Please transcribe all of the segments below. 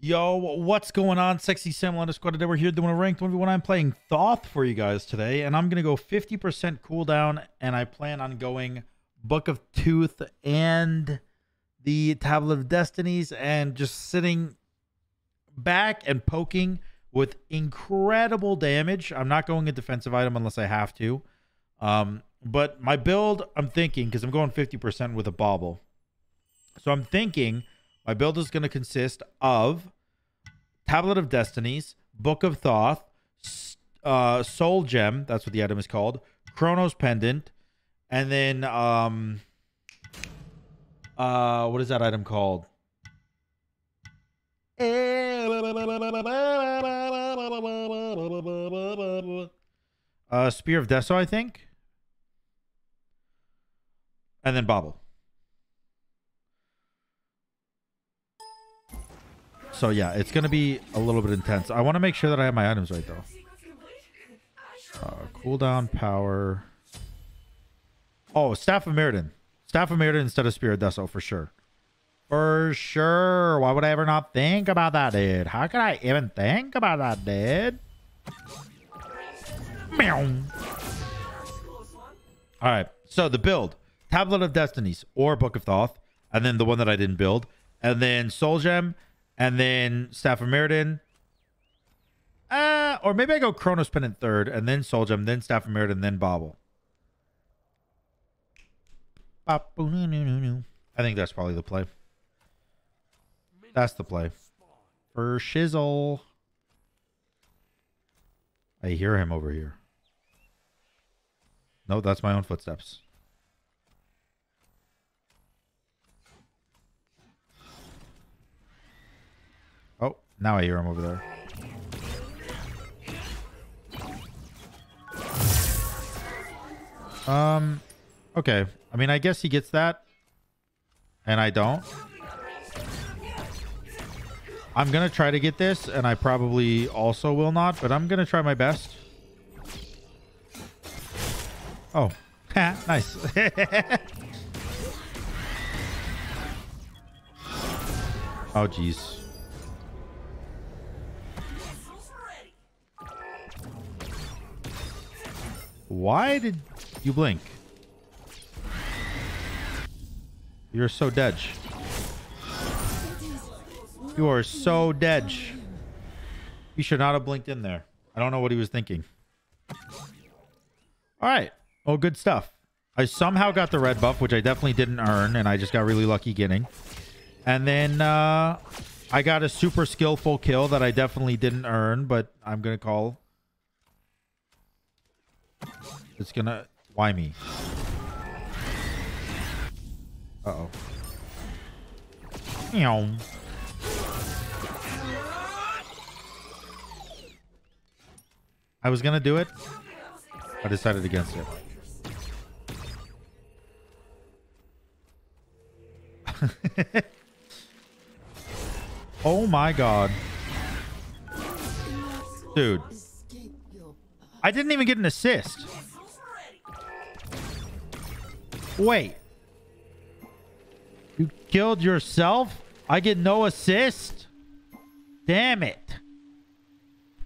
Yo, what's going on? Sexy Samuel _ today. We're here doing a ranked 1v1. I'm playing Thoth for you guys today, and I'm going to go 50% cooldown, and I plan on going Book of Thoth and the Tablet of Destinies, and just sitting back and poking with incredible damage. I'm not going a defensive item unless I have to. But my build, I'm thinking, because I'm going 50% with a Bobble. So I'm thinking my build is going to consist of Tablet of Destinies, Book of Thoth, Soul Gem, that's what the item is called, Chronos Pendant, and then, what is that item called? Spear of Deso, I think. And then Bobble. So yeah, it's going to be a little bit intense. I want to make sure that I have my items right, though. Cooldown, power. Oh, Staff of Myrddin. Staff of Myrddin instead of Spear of Deso, for sure. For sure. Why would I ever not think about that, dude? How could I even think about that, dude? Meow. All right, so the build. Tablet of Destinies or Book of Thoth, and then the one that I didn't build, and then Soul Gem, and then Staff of Myrddin. Or maybe I go Chronos Pendant third, and then Soul Gem, then Staff of Myrddin, then Bobble. I think that's probably the play. That's the play. For shizzle. I hear him over here. No, that's my own footsteps. Now I hear him over there. Okay. I mean, I guess he gets that. And I don't. I'm going to try to get this, and I probably also will not, but I'm going to try my best. Oh. Nice. Oh, jeez. Why did you blink? You're so dead. You are so dead. You should not have blinked in there. I don't know what he was thinking. All right. Oh, good stuff. I somehow got the red buff, which I definitely didn't earn, and I just got really lucky getting. And then I got a super skillful kill that I definitely didn't earn, but I'm going to call... It's gonna... Why me? Uh-oh. Meow. I was gonna do it. I decided against it. Oh my god. Dude. I didn't even get an assist. Wait. You killed yourself? I get no assist? Damn it.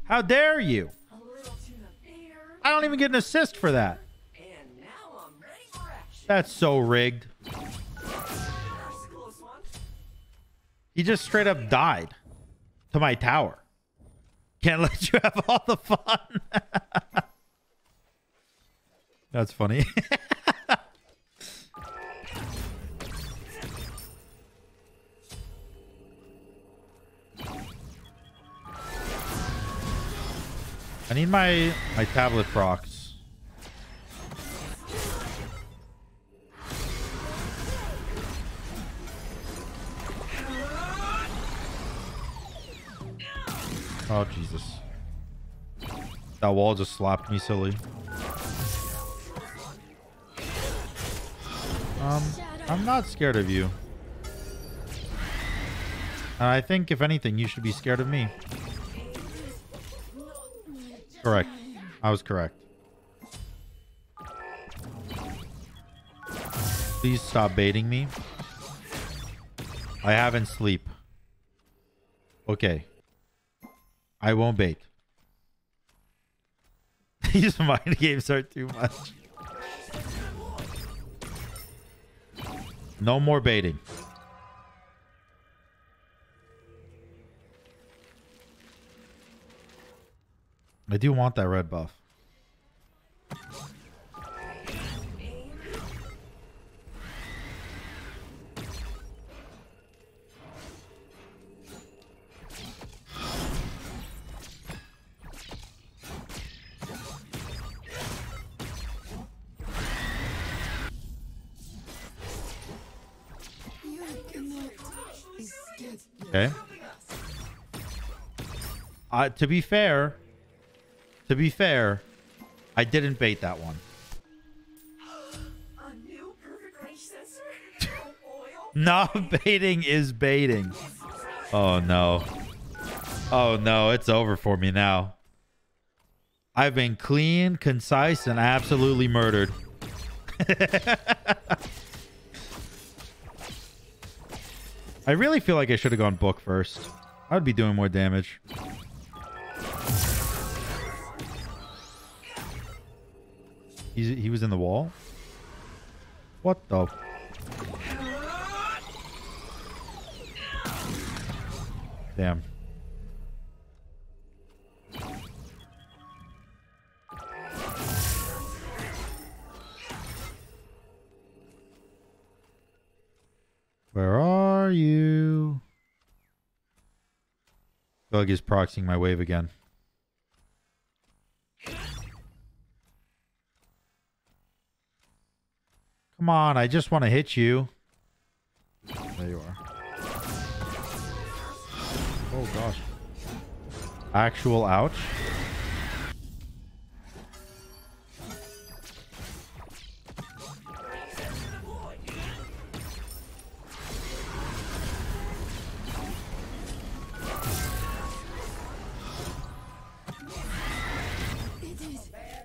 How dare you? I don't even get an assist for that. That's so rigged. He just straight up died to my tower. Can't let you have all the fun. That's funny. I need my tablet procs. Oh, Jesus. That wall just slapped me silly. I'm not scared of you. And I think, if anything, you should be scared of me. Correct. I was correct. Please stop baiting me. I haven't sleep. Okay. I won't bait. These mind games are too much. No more baiting. I do want that red buff. Okay. To be fair, I didn't bait that one. A new perfect range sensor? Oil? Not baiting is baiting. Oh no. Oh no, it's over for me now. I've been clean, concise, and absolutely murdered. I really feel like I should have gone book first. I would be doing more damage. He was in the wall? What the? Damn. Where are you? Bug is proxying my wave again. Come on, I just want to hit you. There you are. Oh gosh. Actual ouch.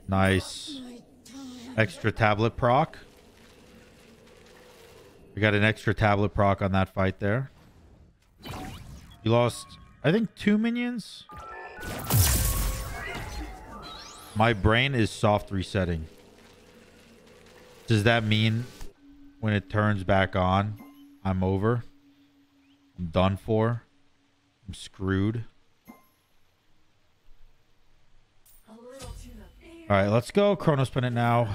Nice. Extra tablet proc. We got an extra tablet proc on that fight there. You lost, I think, 2 minions. My brain is soft resetting. Does that mean when it turns back on, I'm over? I'm done for? I'm screwed? All right, let's go Chronos Pendant now.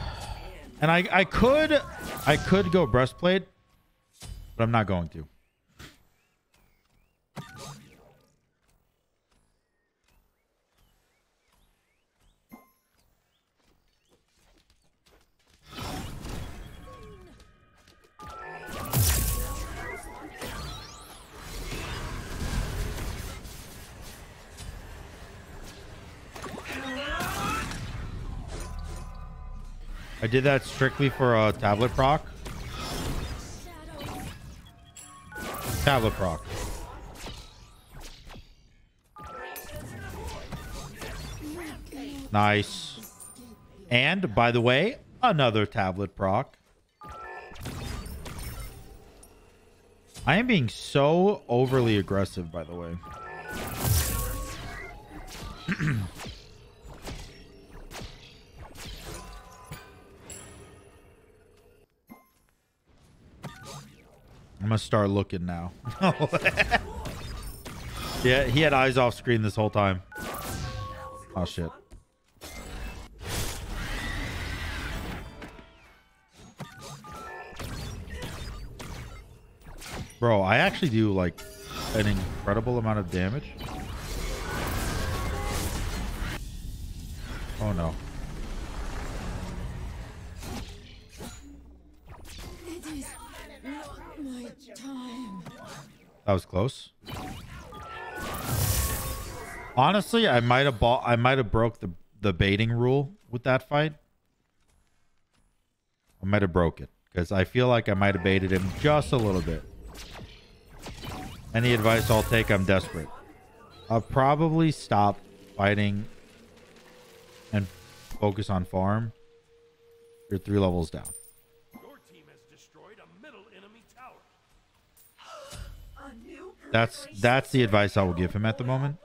And I could go breastplate, but I'm not going to. I did that strictly for a tablet proc. Tablet proc. Nice. And by the way, another tablet proc. I am being so overly aggressive, by the way. I'm gonna start looking now. Yeah, he had eyes off screen this whole time. Oh shit. Bro, I actually do like an incredible amount of damage. Oh no. That was close. Honestly, I might have broke the baiting rule with that fight. I might have broke it because I feel like I might have baited him just a little bit. Any advice I'll take? I'm desperate. I'll probably stop fighting and focus on farm. You're 3 levels down. That's the advice I will give him at the moment.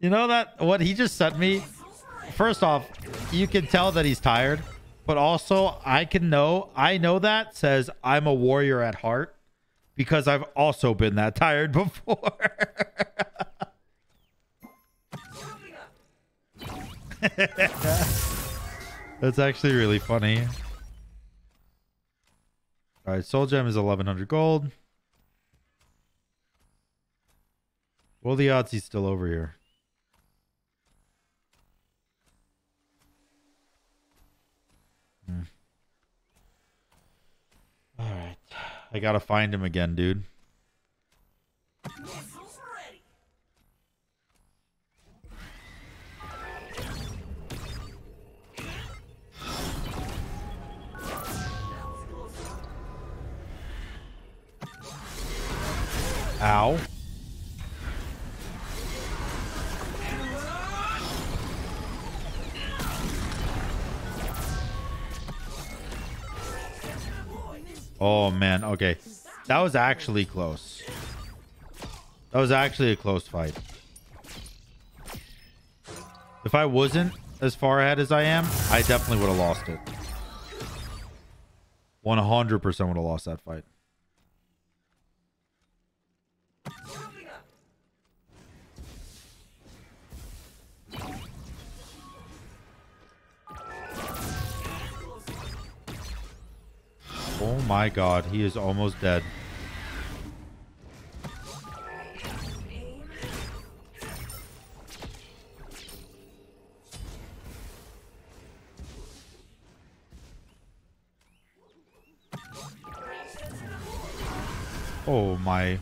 You know that what he just sent me? First off, you can tell that he's tired, but also I know that says I'm a warrior at heart because I've also been that tired before. That's actually really funny. All right, Soul Gem is 1100 gold. What are the odds he's still over here? All right, I gotta find him again, dude. Ow. Oh man, okay. That was actually close. That was actually a close fight. If I wasn't as far ahead as I am, I definitely would have lost it. 100% would have lost that fight. Oh my god, he is almost dead. Oh my...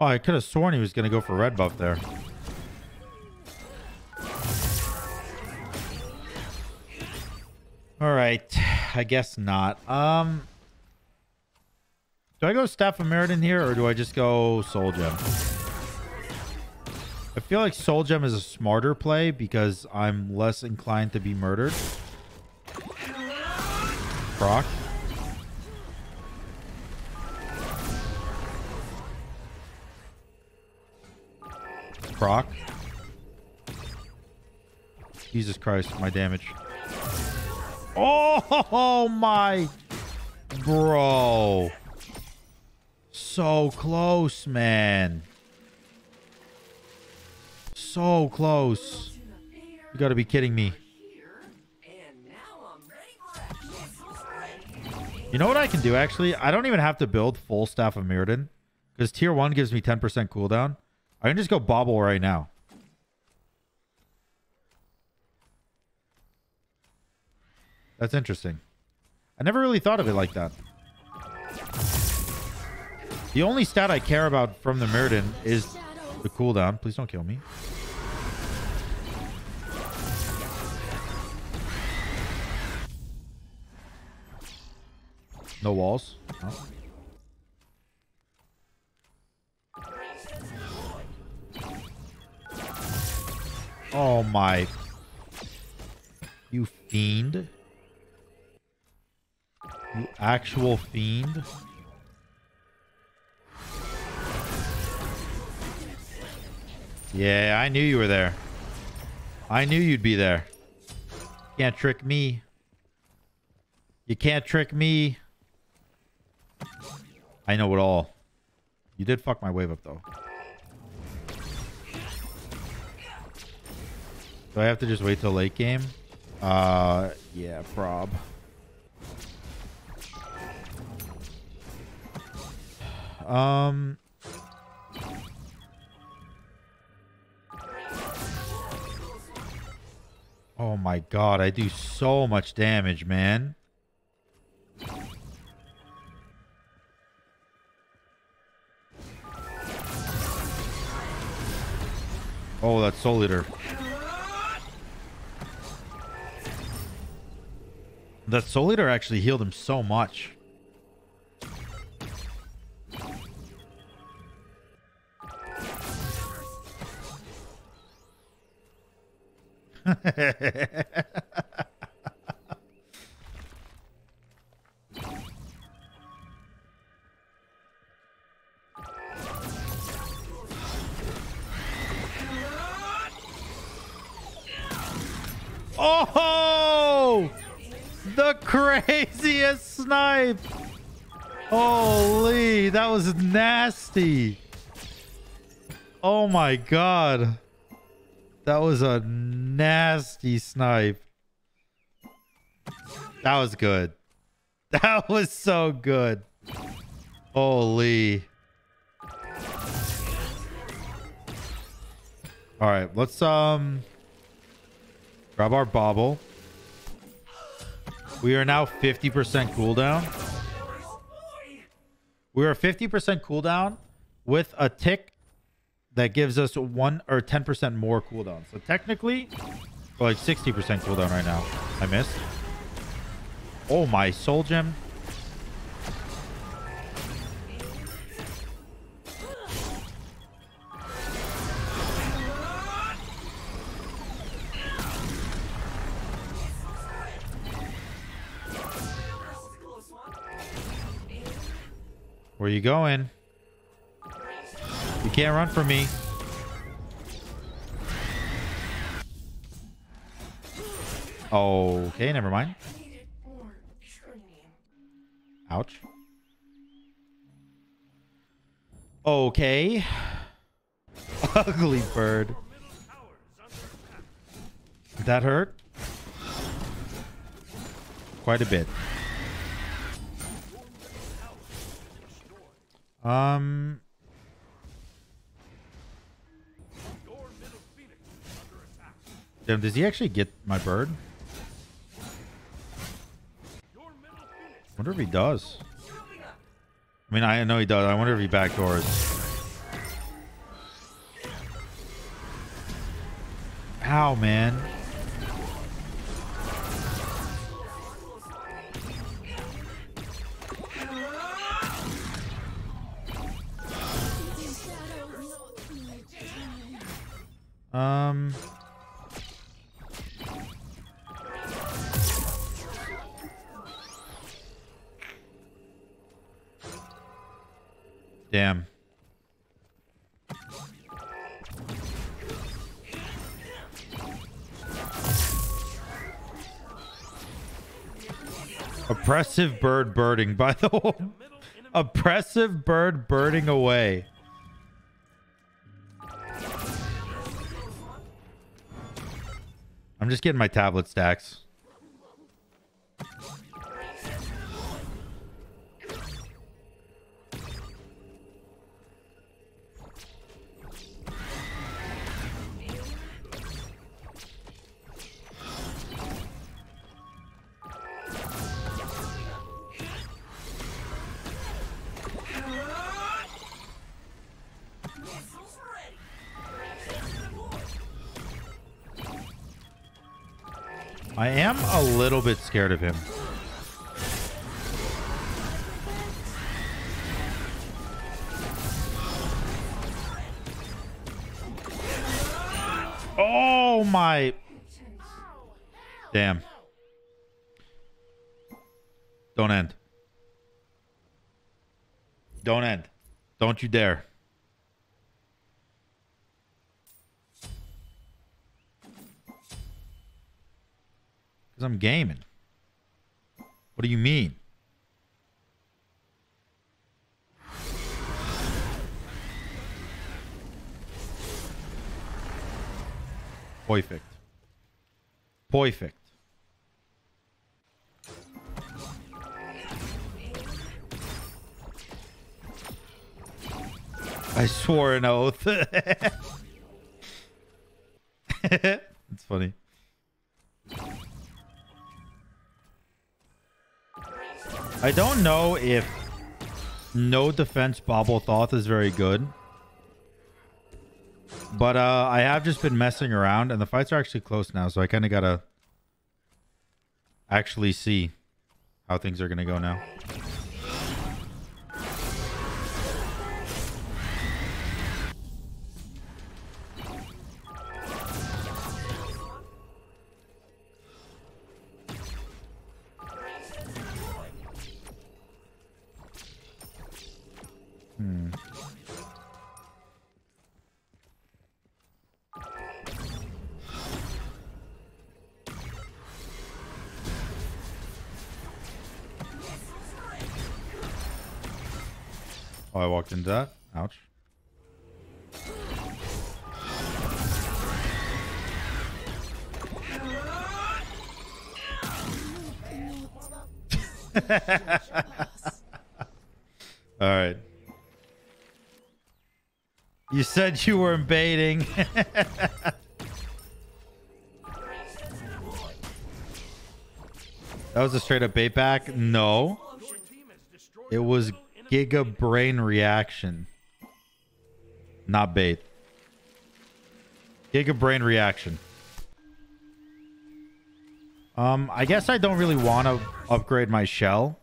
Oh, I could have sworn he was going to go for red buff there. All right. I guess not. Do I go Staff of Myrddin here or do I just go Soul Gem? I feel like Soul Gem is a smarter play because I'm less inclined to be murdered. Proc. Proc. Jesus Christ, my damage. Oh my, bro, so close, man, so close. You gotta be kidding me. You know what I can do actually? I don't even have to build full Staff of Myrddin because tier 1 gives me 10% cooldown. I can just go Bobble right now. That's interesting. I never really thought of it like that. The only stat I care about from the Myrddin is the cooldown. Please don't kill me. No walls. Oh. Oh my, you fiend, you actual fiend. Yeah, I knew you were there. I knew you'd be there. Can't trick me. You can't trick me. I know it all. You did fuck my wave up though. Do I have to just wait till late game? Yeah, prob. Oh my god, I do so much damage, man. Oh, that's Soul Leader. The Soul Eater actually healed him so much. Oh, the craziest snipe. Holy, that was nasty. Oh my God. That was a nasty snipe. That was good. That was so good. Holy. All right, let's grab our bobble. We are now 50% cooldown. We are 50% cooldown with a tick that gives us 1 or 10% more cooldown. So technically, we're like 60% cooldown right now. I missed. Oh, my Soul Gem. Where you going? You can't run from me. Okay, never mind. Ouch. Okay. Ugly bird. Did that hurt? Quite a bit. Damn, does he actually get my bird? Wonder if he does. I mean, I know he does. I wonder if he backdoors. Ow, man. Damn. Oppressive bird birding, by the way. Oppressive bird birding away. I'm just getting my tablet stacks. I am a little bit scared of him. Oh my. Damn. Don't end. Don't end. Don't you dare. I'm gaming. What do you mean? Perfect. Perfect. I swore an oath. It's funny. I don't know if no defense Bobble Thoth is very good, but I have just been messing around and the fights are actually close now, so I kind of gotta actually see. how things are going to go now. Oh, I walked into that. Ouch. All right. You said you weren't baiting. That was a straight up bait back? No. It was Giga Brain Reaction. Not bait. Giga Brain Reaction. I guess I don't really want to upgrade my shell.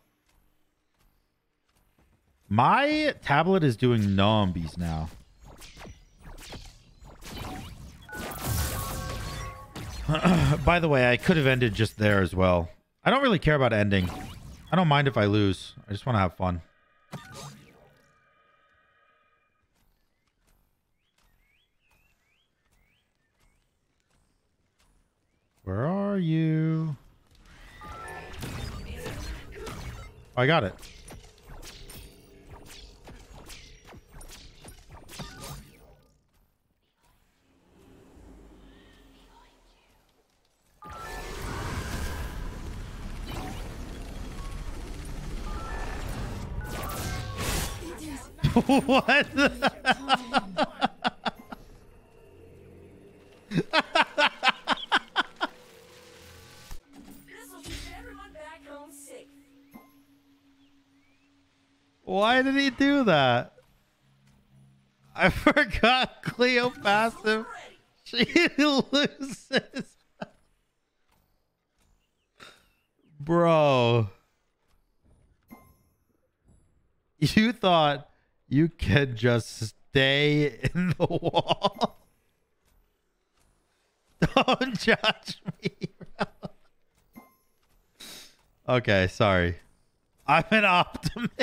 My tablet is doing numbies now. By the way, I could have ended just there as well. I don't really care about ending. I don't mind if I lose. I just want to have fun. Where are you? Oh, I got it. What? Why did he do that? I forgot Cleo passive. She loses. Bro. You thought you can just stay in the wall. Don't judge me, bro. Okay, sorry. I'm an optimist.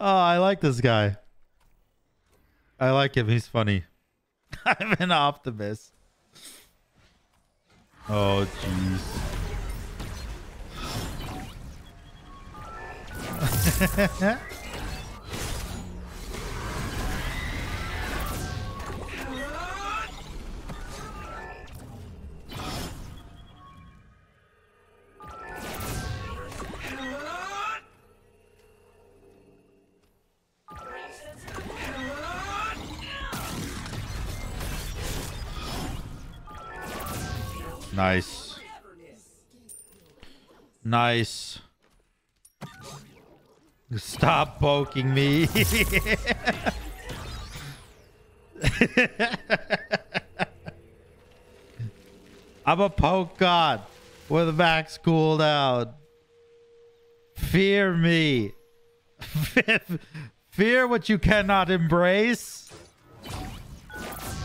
Oh, I like this guy. I like him. He's funny. I'm an optimist. Oh, jeez. Nice. Nice. Stop poking me. I'm a poke god with a max cooldown. Fear me. Fear what you cannot embrace.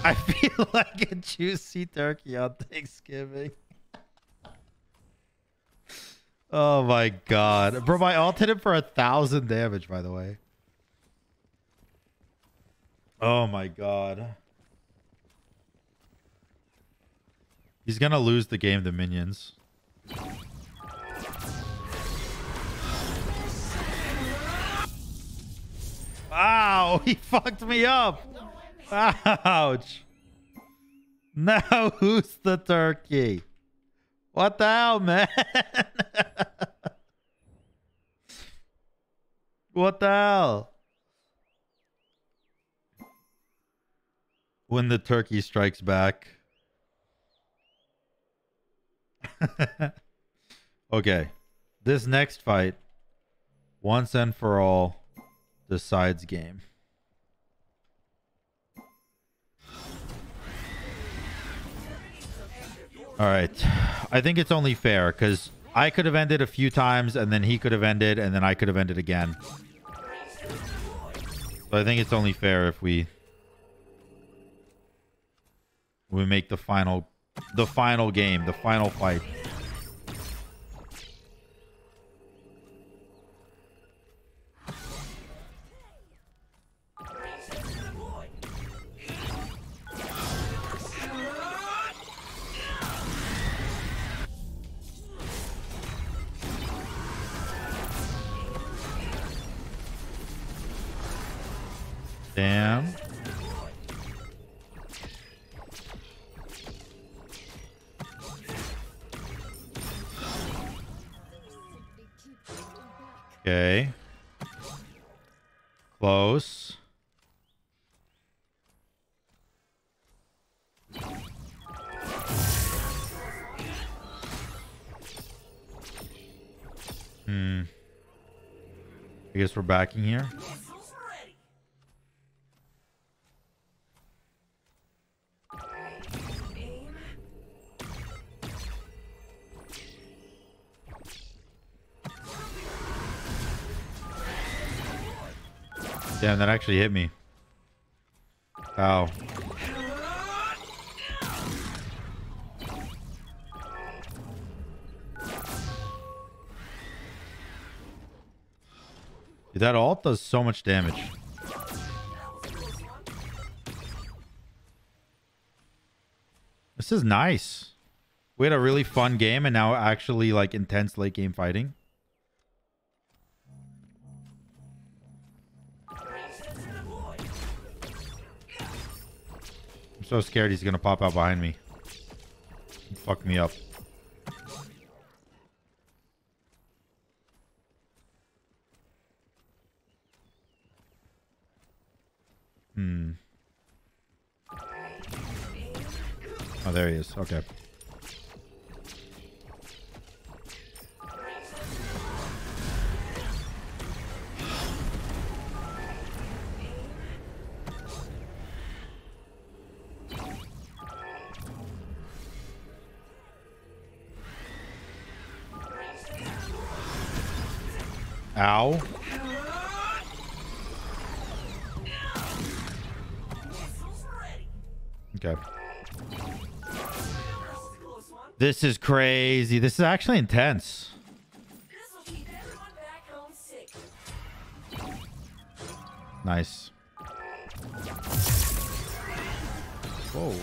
I feel like a juicy turkey on Thanksgiving. Oh my god. Bro, my ult hit him for 1,000 damage, by the way. Oh my god. He's gonna lose the game to minions. Wow, he fucked me up. Ouch. Now who's the turkey? What the hell, man? What the hell? When the turkey strikes back. Okay. This next fight, once and for all, decides game. All right. I think it's only fair because I could have ended a few times and then he could have ended and then I could have ended again. So I think it's only fair if we make the final game, the final fight. Damn. Okay. Close. I guess we're backing here. Damn, that actually hit me. Ow. Dude, that ult does so much damage. This is nice. We had a really fun game and now actually like intense late game fighting. I'm so scared he's gonna pop out behind me and fuck me up. Oh, there he is. Okay. Ow. Okay. This is crazy. This is actually intense. Nice. Whoa.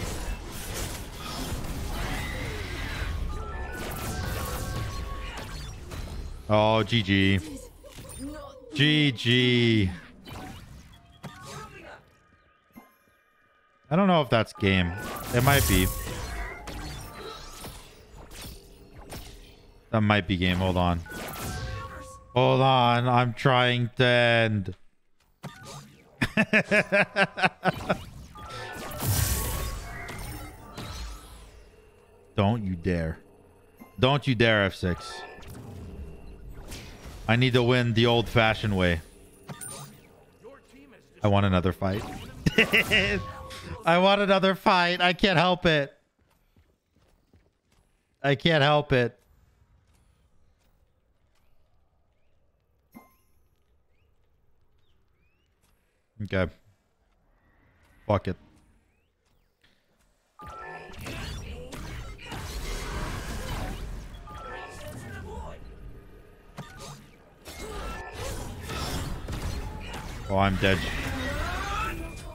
Oh, GG. GG. I don't know if that's game. It might be. That might be game. Hold on. Hold on. I'm trying to end. Don't you dare. Don't you dare, F6. I need to win the old-fashioned way. I want another fight. I want another fight. I can't help it. I can't help it. Okay. Fuck it. Oh, I'm dead.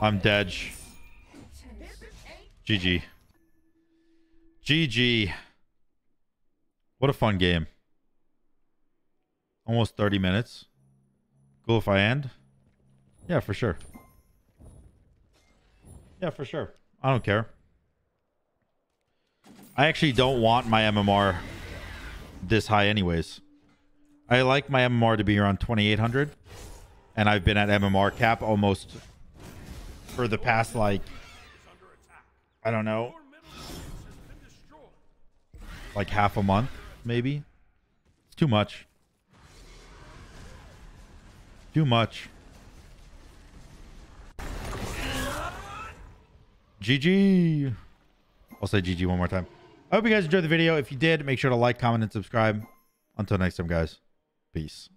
I'm dead. GG. GG. What a fun game. Almost 30 minutes. Cool if I end. Yeah, for sure. Yeah, for sure. I don't care. I actually don't want my MMR this high anyways. I like my MMR to be around 2,800. And I've been at MMR cap almost for the past, like, I don't know, like half a month, maybe. It's too much. Too much. GG. I'll say GG one more time. I hope you guys enjoyed the video. If you did, make sure to like, comment, and subscribe. Until next time, guys. Peace.